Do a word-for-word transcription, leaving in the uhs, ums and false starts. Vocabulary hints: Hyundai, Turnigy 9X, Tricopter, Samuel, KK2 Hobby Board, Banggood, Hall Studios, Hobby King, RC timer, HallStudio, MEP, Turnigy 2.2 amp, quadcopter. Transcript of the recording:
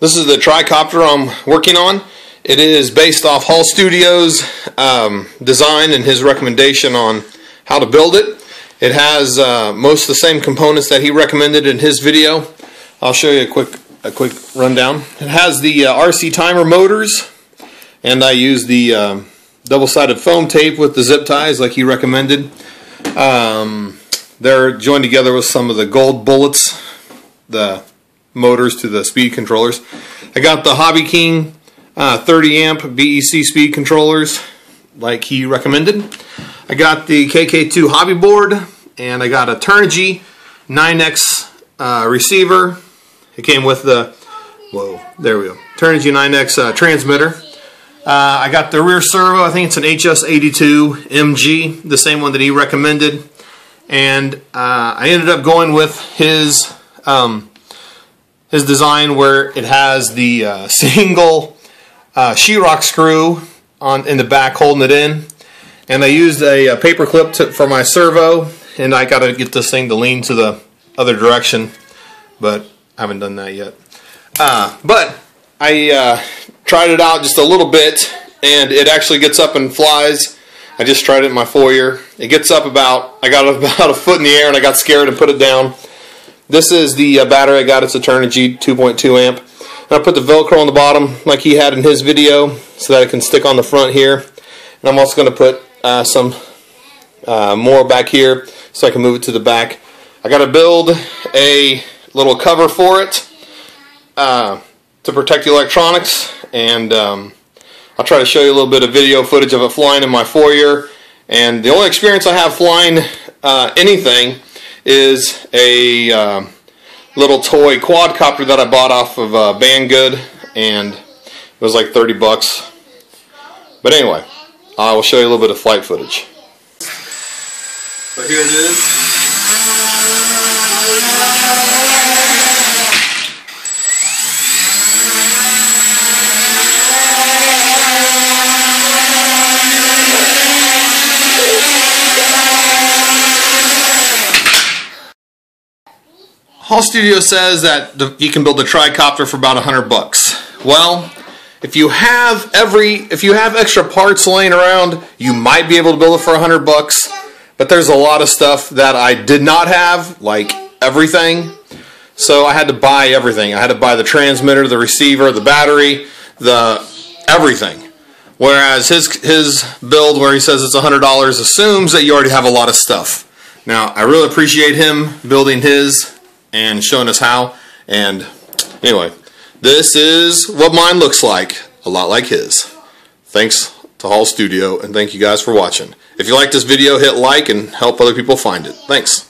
This is the Tricopter I'm working on. It is based off Hall Studios um, design and his recommendation on how to build it. It has uh, most of the same components that he recommended in his video. I'll show you a quick a quick rundown. It has the uh, R C timer motors, and I use the uh, double-sided foam tape with the zip ties like he recommended. Um, they're joined together with some of the gold bullets, the motors to the speed controllers. I got the Hobby King uh, thirty amp B E C speed controllers like he recommended. I got the K K two Hobby Board, and I got a Turnigy nine X uh, receiver. It came with the, whoa, there we go, Turnigy nine X uh, transmitter. Uh, I got the rear servo. I think it's an H S eighty-two M G, the same one that he recommended. And uh, I ended up going with his um, his design where it has the uh, single uh, sheetrock screw on in the back holding it in. And I used a, a paper clip to, for my servo, and I got to get this thing to lean to the other direction, but I haven't done that yet. Uh, but I uh, tried it out just a little bit, and it actually gets up and flies. I just tried it in my foyer. It gets up about, I got about a foot in the air, and I got scared and put it down. This is the uh, battery I got. It's a Turnigy two point two amp. And I put the Velcro on the bottom like he had in his video so that it can stick on the front here. And I'm also going to put uh, some uh, more back here so I can move it to the back. I got to build a little cover for it uh, to protect the electronics, and um, I'll try to show you a little bit of video footage of it flying in my foyer. And the only experience I have flying uh, anything is a uh, little toy quadcopter that I bought off of uh, Banggood, and it was like thirty bucks. But anyway, I will show you a little bit of flight footage. So here it is. Hall Studio says that the, you can build a Tricopter for about a hundred bucks. Well, if you have every, if you have extra parts laying around, you might be able to build it for a hundred bucks. But there's a lot of stuff that I did not have, like everything. So I had to buy everything. I had to buy the transmitter, the receiver, the battery, the everything. Whereas his his build, where he says it's a hundred dollars, assumes that you already have a lot of stuff. Now I really appreciate him building his and showing us how. And anyway, this is what mine looks like, a lot like his. Thanks to Hall Studio, and thank you guys for watching. If you like this video, hit like and help other people find it. Thanks.